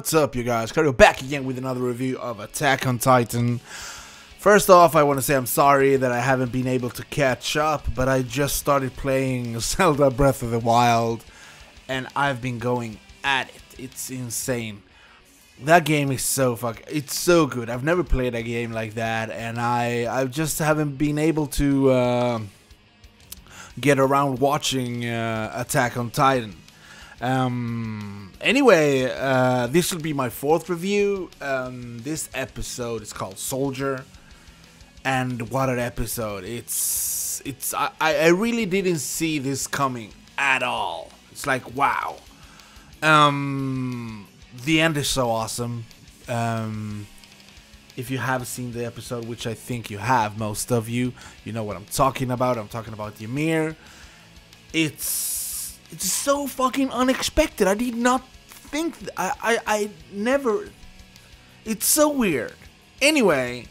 What's up, you guys? We're back again with another review of Attack on Titan. First off, I want to say I'm sorry that I haven't been able to catch up, but I just started playing Zelda Breath of the Wild, and I've been going at it. It's insane. That game is so it's so good. I've never played a game like that, and I just haven't been able to get around watching Attack on Titan. Anyway, this will be my fourth review. This episode is called Soldier, and what an episode. I really didn't see this coming at all. It's like, wow. The end is so awesome. If you have seen the episode, which I think you have, most of you know what I'm talking about. I'm talking about Ymir. It's so fucking unexpected. I did not think... I never... It's so weird. Anyway,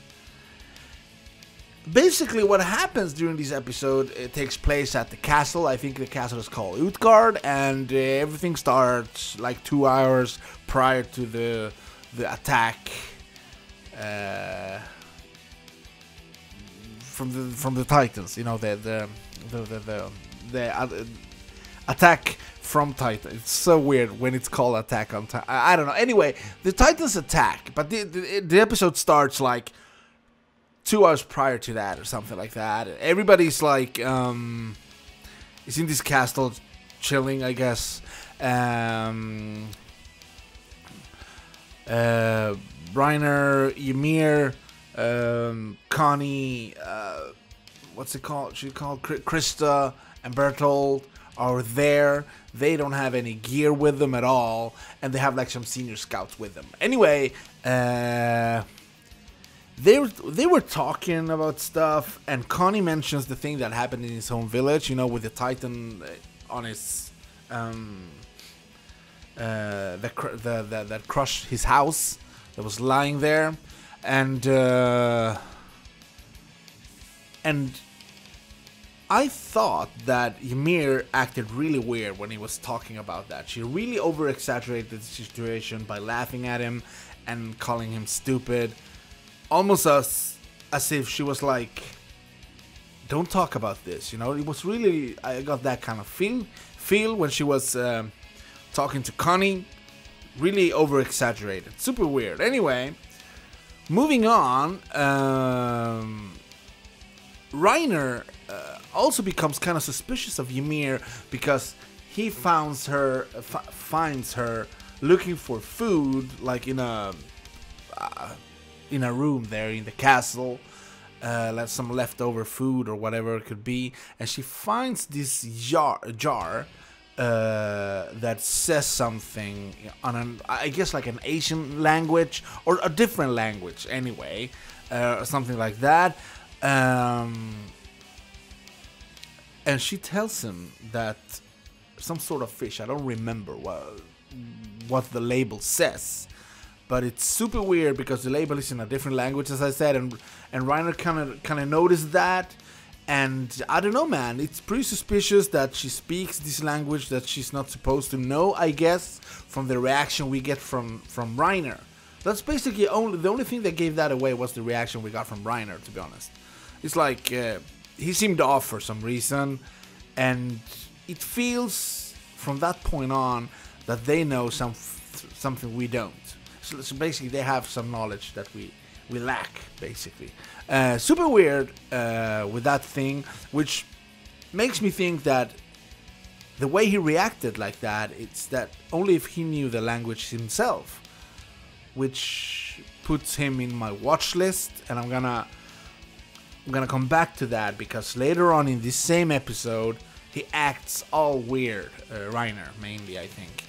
basically what happens during this episode, it takes place at the castle. I think the castle is called Utgard, and everything starts like 2 hours prior to the attack from the Titans. You know, the attack from Titan. It's so weird when it's called Attack on Titan. I don't know. Anyway, the Titans attack, but the episode starts like 2 hours prior to that or something like that. Everybody's like, is in this castle chilling, I guess. Reiner, Ymir, Connie, what's it called? She's called Krista and Bertolt are there. They don't have any gear with them at all, and they have like some senior scouts with them. Anyway, they were talking about stuff, and Connie mentions the thing that happened in his home village, you know, with the Titan on his that crushed his house, that was lying there, and I thought that Ymir acted really weird when he was talking about that. She really over-exaggerated the situation by laughing at him and calling him stupid. Almost as if she was like, don't talk about this, you know? It was really, I got that kind of feel when she was talking to Connie. Really over-exaggerated. Super weird. Anyway, moving on, Reiner also becomes kind of suspicious of Ymir because he finds her looking for food, like in a room there in the castle, like some leftover food or whatever it could be, and she finds this jar that says something on an, I guess, like an Asian language or a different language. Anyway, something like that. And she tells him that some sort of fish, I don't remember what the label says, but it's super weird because the label is in a different language, as I said, and Reiner kind of noticed that, and I don't know, man, it's pretty suspicious that she speaks this language that she's not supposed to know, I guess, from the reaction we get from Reiner. That's basically the only thing that gave that away was the reaction we got from Reiner, to be honest. It's like, he seemed off for some reason, and it feels from that point on that they know something we don't. So basically they have some knowledge that we lack, basically. Super weird with that thing, which makes me think that the way he reacted like that, it's that only if he knew the language himself, which puts him in my watch list, and I'm gonna come back to that, because later on in this same episode he acts all weird, Reiner mainly, I think.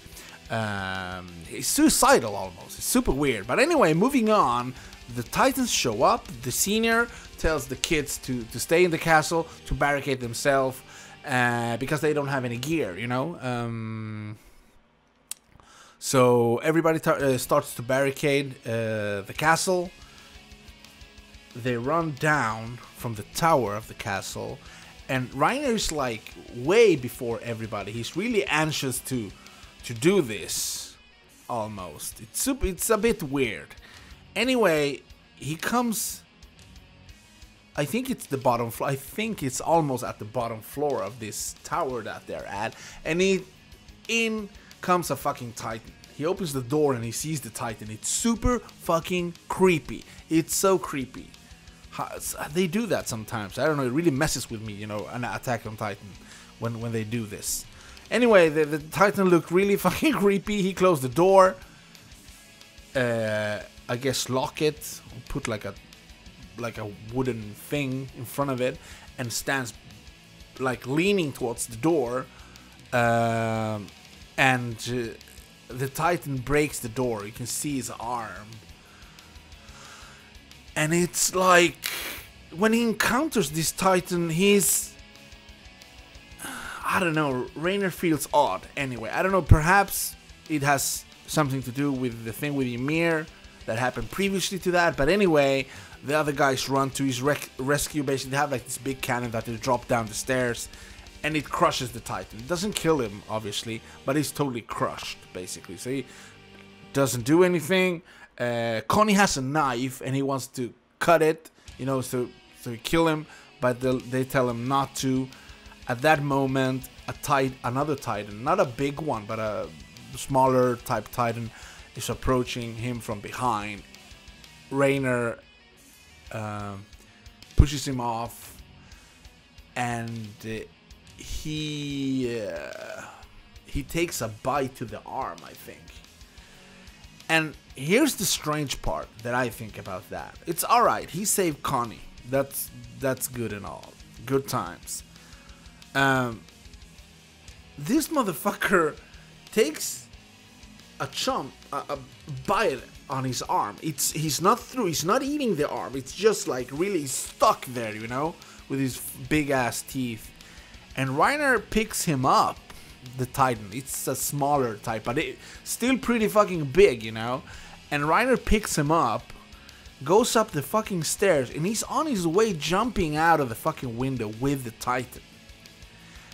He's suicidal almost. It's super weird. But anyway, moving on, the Titans show up. The senior tells the kids to stay in the castle, to barricade themselves, because they don't have any gear, you know. So everybody starts to barricade the castle. They run down from the tower of the castle, and Reiner is like way before everybody. He's really anxious to do this almost. It's a bit weird. Anyway, he comes... I think it's the bottom floor. I think it's almost at the bottom floor of this tower that they're at. And in comes a fucking Titan. He opens the door and he sees the Titan. It's super fucking creepy. It's so creepy. They do that sometimes. I don't know. It really messes with me, you know, an Attack on Titan when they do this. Anyway, the Titan looked really fucking creepy. He closed the door. I guess lock it. Put like a wooden thing in front of it, and stands like leaning towards the door, and the Titan breaks the door. You can see his arm, and it's like when he encounters this Titan, he's, I don't know, Reiner feels odd. Anyway, I don't know, perhaps it has something to do with the thing with Ymir that happened previously to that, but anyway, the other guys run to his rescue. Basically, they have like this big cannon that they drop down the stairs, and it crushes the Titan. It doesn't kill him, obviously, but he's totally crushed, basically. So he doesn't do anything. Connie has a knife, and he wants to cut it, you know, so he kill him, but they tell him not to. At that moment, another Titan, not a big one, but a smaller type Titan, is approaching him from behind. Reiner pushes him off, and he takes a bite to the arm, I think. And here's the strange part that I think about that. It's all right. He saved Connie. That's good and all. Good times. This motherfucker takes a chomp, a bite on his arm. He's not through. He's not eating the arm. It's just like really stuck there, you know, with his big ass teeth. And Reiner picks him up, the Titan. It's a smaller type, but it's still pretty fucking big, you know. And Reiner picks him up, goes up the fucking stairs, and he's on his way jumping out of the fucking window with the Titan.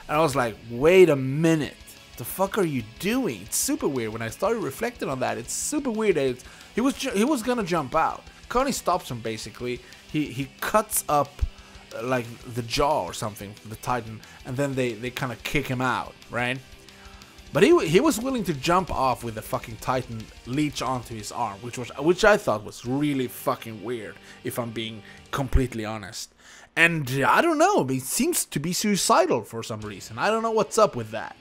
And I was like, wait a minute. The fuck are you doing? It's super weird. When I started reflecting on that, it's super weird. That he was gonna jump out. Connie stops him basically. He cuts up like the jaw or something, the Titan, and then they kind of kick him out, right? But he was willing to jump off with the fucking Titan leech onto his arm, which I thought was really fucking weird, if I'm being completely honest. And I don't know. It seems to be suicidal for some reason. I don't know what's up with that.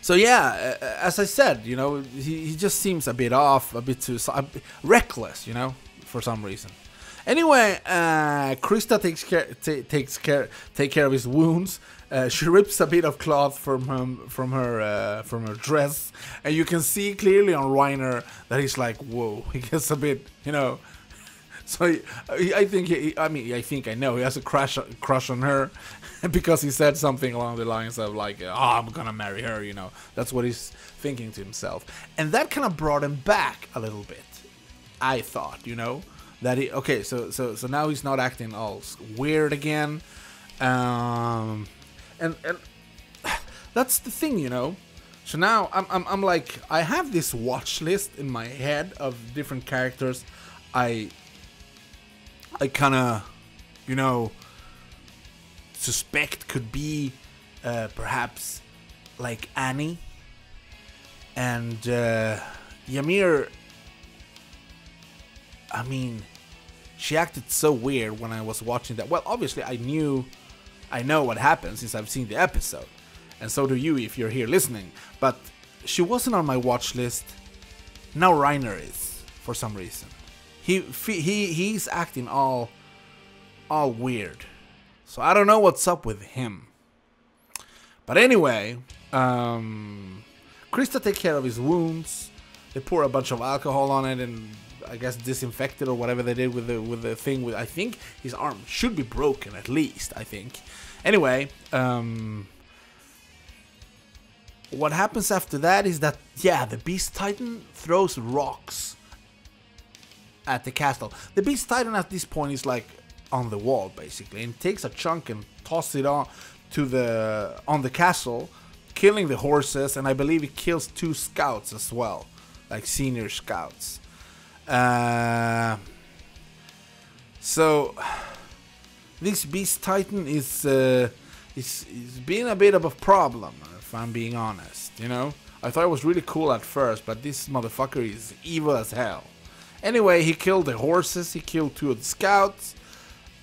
So yeah, as I said, you know, he just seems a bit off, a bit too reckless, you know, for some reason. Anyway, Krista takes care of his wounds. She rips a bit of cloth from her dress, and you can see clearly on Reiner that he's like, whoa, he gets a bit, you know. So I know he has a crush on her, because he said something along the lines of like, oh, I'm gonna marry her, you know. That's what he's thinking to himself. And that kind of brought him back a little bit, I thought, you know, that he, okay, so now he's not acting all weird again. And that's the thing, you know. So now I'm like, I have this watch list in my head of different characters I kind of, you know, suspect could be perhaps like Annie, and Ymir. I mean, she acted so weird when I was watching that. Well, obviously I know what happened since I've seen the episode, and so do you if you're here listening, but she wasn't on my watch list. Now Reiner is, for some reason. He's acting all weird. So I don't know what's up with him. But anyway, Krista takes care of his wounds. They pour a bunch of alcohol on it, and I guess disinfect it or whatever they did with the thing. With, I think his arm should be broken at least. I think. Anyway, what happens after that is that, yeah, the Beast Titan throws rocks at the castle. The Beast Titan at this point is like on the wall basically, and takes a chunk and tosses it on the castle, killing the horses, and I believe it kills 2 scouts as well, like senior scouts. So this Beast Titan is being a bit of a problem, if I'm being honest, you know. I thought it was really cool at first, but this motherfucker is evil as hell. Anyway, he killed the horses, he killed 2 of the scouts,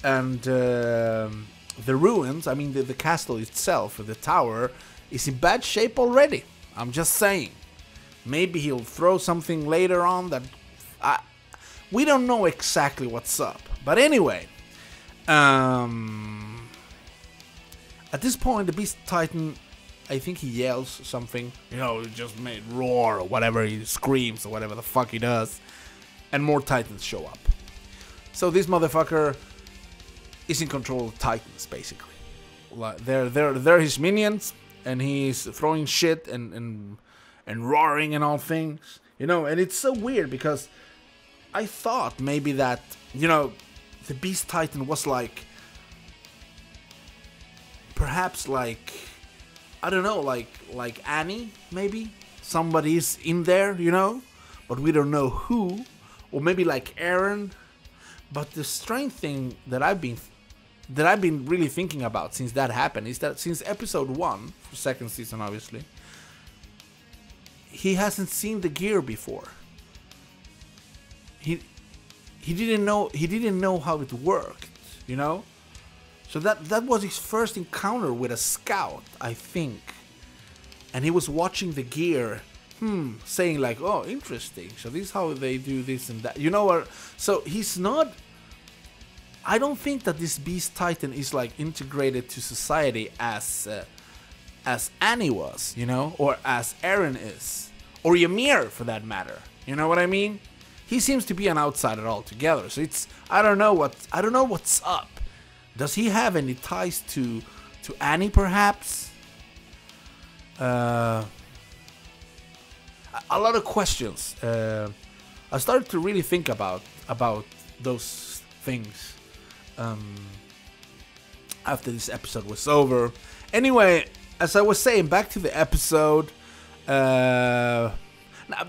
and the ruins, I mean the castle itself, the tower, is in bad shape already. I'm just saying. Maybe he'll throw something later on that... we don't know exactly what's up. But anyway, at this point, the Beast Titan, I think he yells something, you know, just made roar or whatever, he screams or whatever the fuck he does, and more Titans show up. So this motherfucker is in control of Titans, basically. Like, they're his minions, and he's throwing shit and roaring and all things, you know. And it's so weird because I thought maybe that, you know, the Beast Titan was like, perhaps like, I don't know, like Annie, maybe? Somebody's in there, you know? But we don't know who. Or maybe like Eren. But the strange thing that I've been really thinking about since that happened is that since episode 1, second season obviously, he hasn't seen the gear before. He didn't know how it worked, you know? So that was his first encounter with a scout, I think. And he was watching the gear, saying like, oh, interesting. So this is how they do this and that. You know what? So he's not... I don't think that this Beast Titan is like integrated to society as Annie was, you know? Or as Eren is. Or Ymir, for that matter. You know what I mean? He seems to be an outsider altogether. So it's... I don't know what's up. Does he have any ties to Annie, perhaps? A lot of questions. I started to really think about those things after this episode was over. Anyway, as I was saying, back to the episode.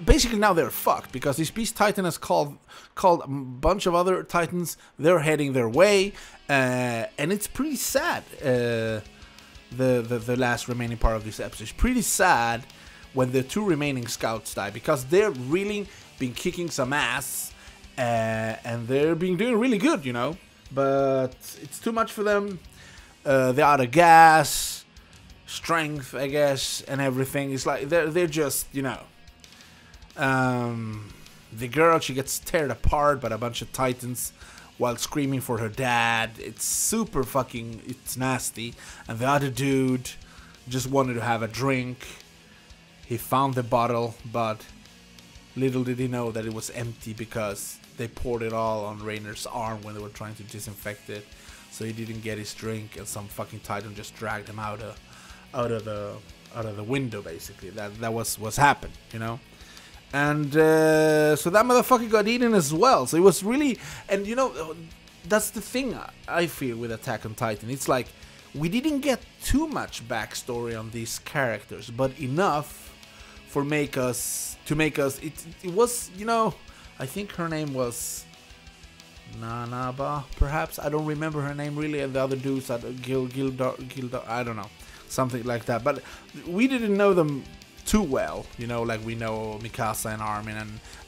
Basically now they're fucked because this Beast Titan has called a bunch of other Titans. They're heading their way, and it's pretty sad. The last remaining part of this episode is pretty sad when the 2 remaining scouts die, because they're really been kicking some ass, and they're been doing really good, you know. But it's too much for them. They're out of gas, strength, I guess, and everything. It's like they're just, you know. The girl, she gets teared apart by a bunch of Titans while screaming for her dad. It's super fucking, it's nasty. And the other dude just wanted to have a drink. He found the bottle, but little did he know that it was empty because they poured it all on Reiner's arm when they were trying to disinfect it. So he didn't get his drink, and some fucking Titan just dragged him out of the window, basically. That was what's happened, you know. And so that motherfucker got eaten as well. So it was really... And you know, that's the thing I feel with Attack on Titan. It's like, we didn't get too much backstory on these characters, but enough for to make us... It was, you know, I think her name was Nanaba, perhaps. I don't remember her name really. And the other dudes, I don't know. Something like that. But we didn't know them too well, you know, like we know Mikasa and Armin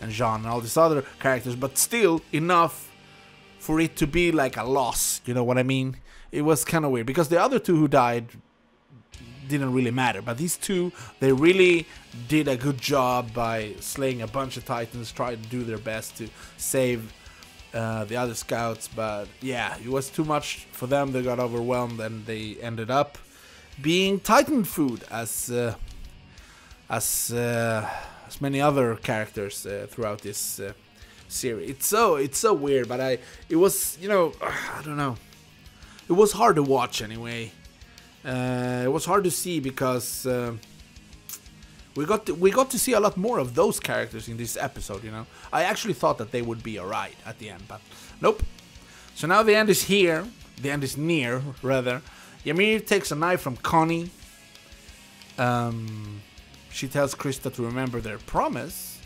and Jean and all these other characters, but still enough for it to be like a loss, you know what I mean? It was kind of weird, because the other 2 who died didn't really matter, but these 2, they really did a good job by slaying a bunch of Titans, trying to do their best to save the other scouts, but yeah, it was too much for them, they got overwhelmed, and they ended up being Titan food, as many other characters throughout this series. It's so weird, but it was, you know, I don't know. It was hard to watch anyway. It was hard to see because we got to see a lot more of those characters in this episode. You know, I actually thought that they would be alright at the end, but nope. So now the end is here. The end is near, rather. Ymir takes a knife from Connie. She tells Krista to remember their promise,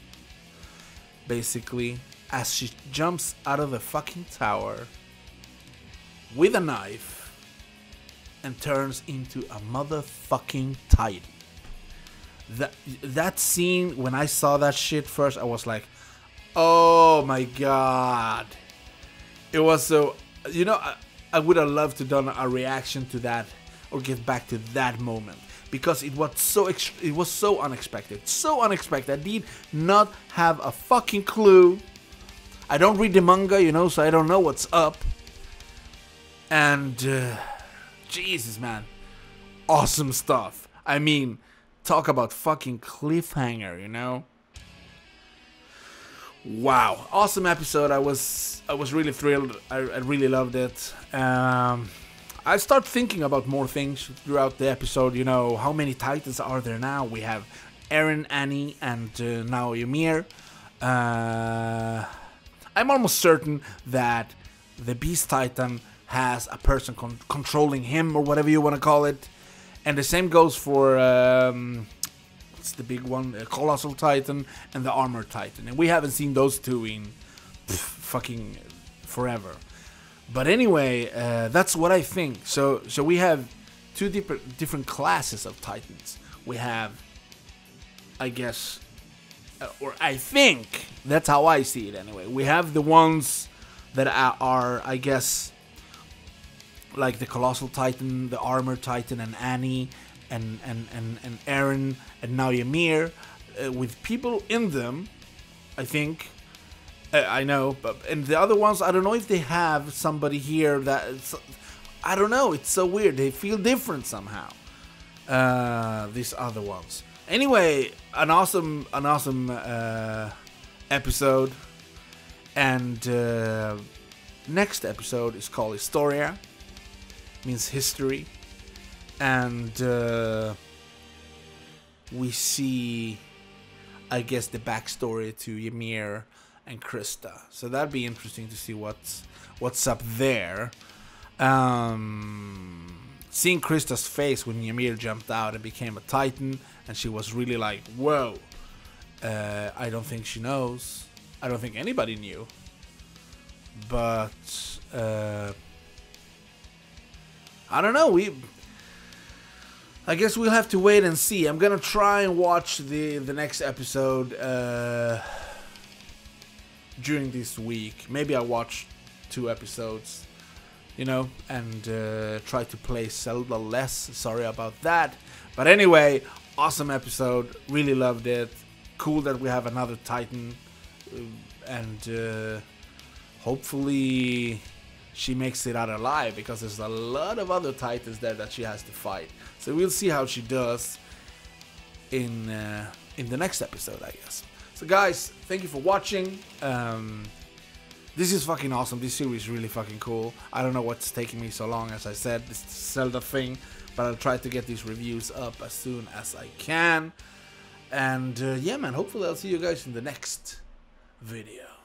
basically, as she jumps out of the fucking tower with a knife and turns into a motherfucking titan. That scene, when I saw that shit first, I was like, oh my god. It was so, you know, I would have loved to done a reaction to that or get back to that moment, because it was so unexpected. So unexpected. I did not have a fucking clue. I don't read the manga, you know, so I don't know what's up. And Jesus, man. Awesome stuff. I mean, talk about fucking cliffhanger, you know? Wow. Awesome episode. I was really thrilled. I really loved it. I start thinking about more things throughout the episode, you know, how many Titans are there now? We have Eren, Annie, and now Ymir. I'm almost certain that the Beast Titan has a person controlling him, or whatever you want to call it. And the same goes for, what's the big one? Colossal Titan and the Armored Titan. And we haven't seen those two in fucking forever. But anyway, that's what I think. So we have two different classes of Titans. We have, I guess, or I think, that's how I see it anyway. We have the ones that are, I guess, like the Colossal Titan, the Armored Titan, and Annie, and Eren, and now Ymir, with people in them, I think. I know, but, and the other ones, I don't know if they have somebody here that, I don't know, it's so weird, they feel different somehow, these other ones. Anyway, an awesome episode, and next episode is called Historia. Means history, and we see, I guess, the backstory to Ymir and Krista. So that'd be interesting to see what's up there. Seeing Krista's face when Ymir jumped out and became a Titan, and she was really like, "Whoa!" I don't think she knows. I don't think anybody knew. But. I don't know, I guess we'll have to wait and see. I'm gonna try and watch the next episode during this week. Maybe I watch 2 episodes, you know, and try to play Zelda less. Sorry about that. But anyway, awesome episode. Really loved it. Cool that we have another Titan. And hopefully she makes it out alive, because there's a lot of other Titans there that she has to fight. So we'll see how she does in the next episode, I guess. So guys, thank you for watching. This is fucking awesome. This series is really fucking cool. I don't know what's taking me so long, as I said, this Zelda thing. But I'll try to get these reviews up as soon as I can. And yeah, man, hopefully I'll see you guys in the next video.